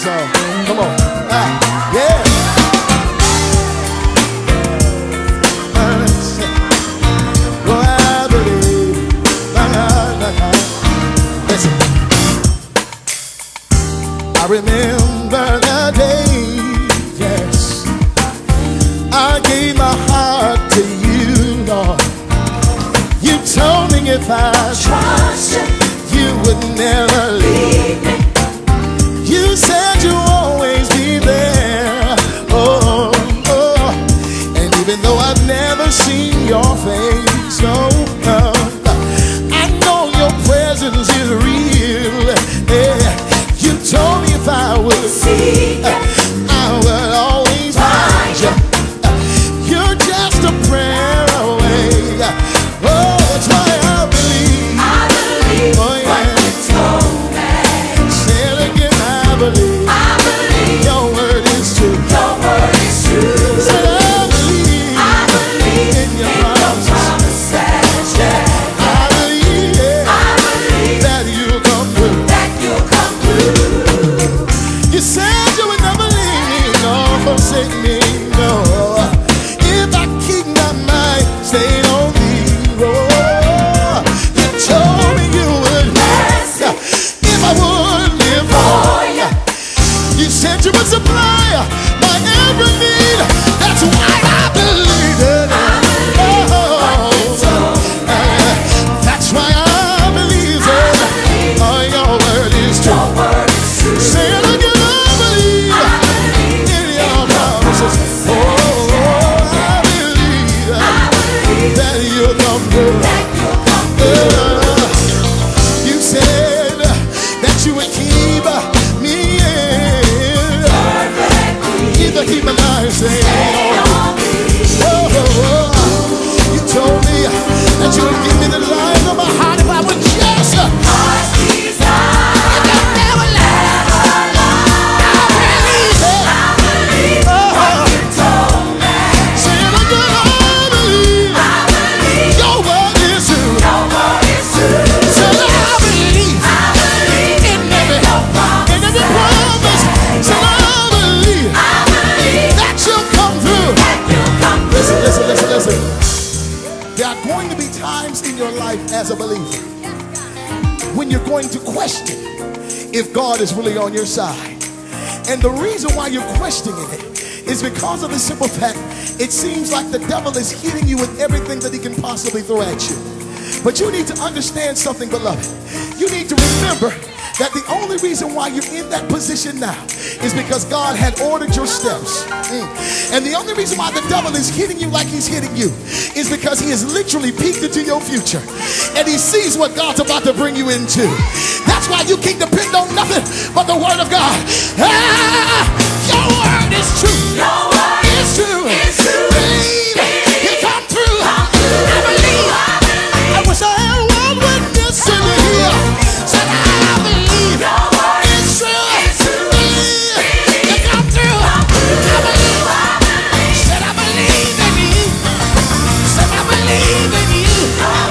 zone. Come on. Yeah. Well, I believe. Listen. I remember the day, yes, I gave my heart to you, Lord. You told me if I trust you, you would never leave me. You said you'll always be there. Oh, oh. And even though I've never seen your face, no, no, I know your presence is real. Yeah. You told me if I would seek, I would always find you. You're just a prayer away. Oh, that's why I believe. I believe. Oh, yeah. As a believer, when you're going to question if God is really on your side, and the reason why you're questioning it is because of the simple fact it seems like the devil is hitting you with everything that he can possibly throw at you. But you need to understand something, beloved. You need to remember that the only reason why you're in that position now is because God had ordered your steps. And the only reason why the devil is hitting you like he's hitting you is because he has literally peeked into your future. And he sees what God's about to bring you into. That's why you can't depend on nothing but the word of God. Ah, your word is true. Your word is true. It's true. He'll come through. I believe. I wish I had one witness in here. Said I believe. It's true. It's true. He'll come through. I believe. Said I believe in you. Said I believe in you.